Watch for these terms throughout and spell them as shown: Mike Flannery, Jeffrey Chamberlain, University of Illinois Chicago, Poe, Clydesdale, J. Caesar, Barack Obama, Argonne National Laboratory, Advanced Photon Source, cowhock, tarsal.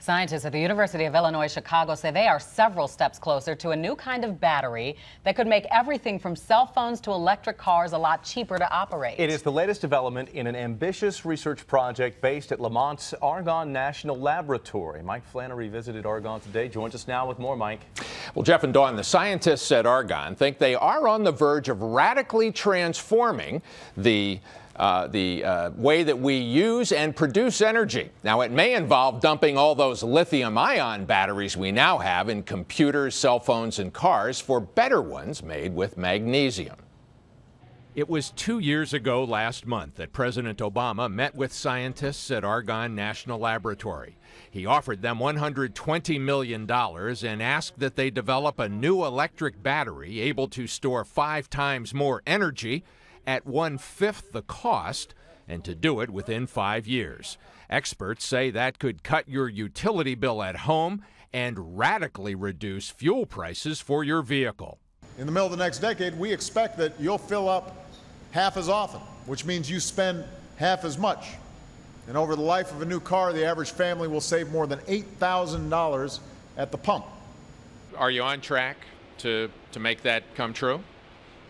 Scientists at the University of Illinois Chicago say they are several steps closer to a new kind of battery that could make everything from cell phones to electric cars a lot cheaper to operate. It is the latest development in an ambitious research project based at Lamont's Argonne National Laboratory. Mike Flannery visited Argonne today. Joins us now with more, Mike. Well, Jeff and Dawn, the scientists at Argonne think they are on the verge of radically transforming the way that we use and produce energy. Now, it may involve dumping all those lithium-ion batteries we now have in computers, cell phones, and cars for better ones made with magnesium. It was 2 years ago last month that President Obama met with scientists at Argonne National Laboratory. He offered them $120 million and asked that they develop a new electric battery able to store 5 times more energy at 1/5 the cost, and to do it within 5 years. Experts say that could cut your utility bill at home and radically reduce fuel prices for your vehicle. In the middle of the next decade, we expect that you'll fill up half as often, which means you spend half as much. And over the life of a new car, the average family will save more than $8,000 at the pump. Are you on track to make that come true?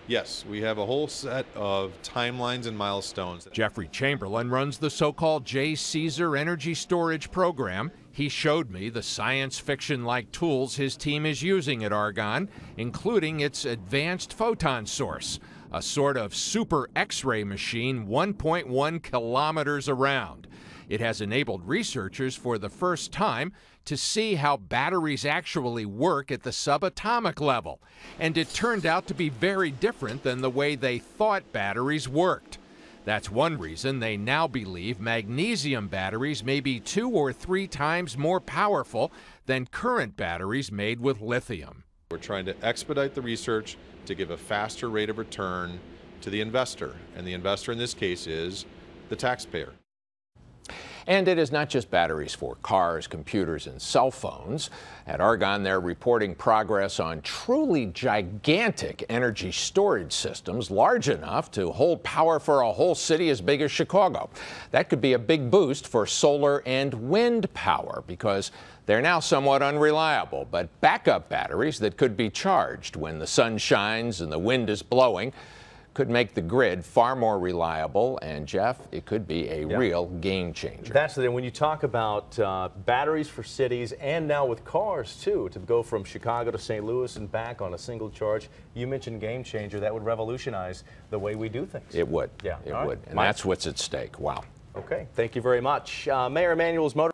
Yes, we have a whole set of timelines and milestones. Jeffrey Chamberlain runs the so-called J. Caesar energy storage program. He showed me the science fiction-like tools his team is using at Argonne, including its Advanced Photon Source, a sort of super X-ray machine 1.1 kilometers around. It has enabled researchers for the first time to see how batteries actually work at the subatomic level. And it turned out to be very different than the way they thought batteries worked. That's one reason they now believe magnesium batteries may be 2 or 3 times more powerful than current batteries made with lithium. We're trying to expedite the research to give a faster rate of return to the investor. And the investor in this case is the taxpayer. And it is not just batteries for cars, computers, and cell phones. At Argonne, they're reporting progress on truly gigantic energy storage systems large enough to hold power for a whole city as big as Chicago. That could be a big boost for solar and wind power because they're now somewhat unreliable. But backup batteries that could be charged when the sun shines and the wind is blowing could make the grid far more reliable, and Jeff, it could be a real game changer. That's it. When you talk about batteries for cities and now with cars too, to go from Chicago to St. Louis and back on a single charge, you mentioned game changer. That would revolutionize the way we do things. It would. Yeah, it would. Right. And that's what's at stake. Wow. Okay. Thank you very much. Mayor Emanuel's motor.